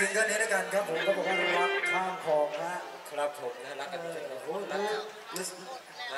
ซิงเกิลนี้ด้วยกันครับผมก็บอกว่ารักข้ามคลองนะครับผมนะรักกันจริงๆโอ้รัก